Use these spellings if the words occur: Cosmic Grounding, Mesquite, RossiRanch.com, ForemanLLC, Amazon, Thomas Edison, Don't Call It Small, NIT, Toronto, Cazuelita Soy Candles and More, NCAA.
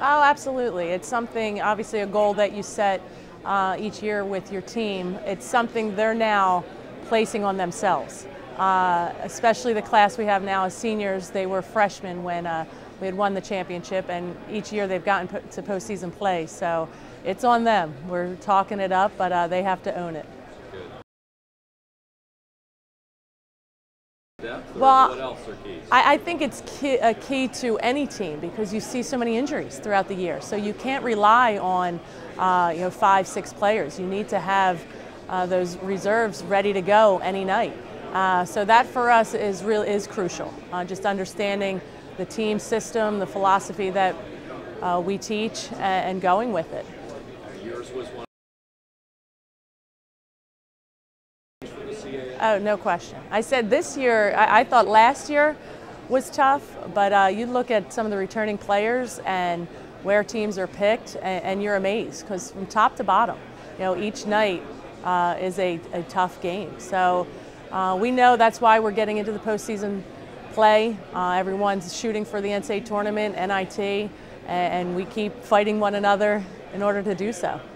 Oh, absolutely. It's something, obviously a goal that you set each year with your team. It's something they're now placing on themselves. Especially the class we have now as seniors, they were freshmen when we had won the championship, and each year they've gotten to postseason play. So it's on them. We're talking it up, but they have to own it. Well, what else are keys? I think it's a key to any team because you see so many injuries throughout the year. So you can't rely on you know, 5-6 players. You need to have those reserves ready to go any night. So that for us is crucial. Just understanding the team system, the philosophy that we teach, and going with it. Yours was one. Oh, no question. I said this year, I thought last year was tough, but you look at some of the returning players and where teams are picked, and you're amazed because from top to bottom, you know, each night is a tough game. So we know that's why we're getting into the postseason play. Everyone's shooting for the NCAA tournament, NIT, and we keep fighting one another in order to do so.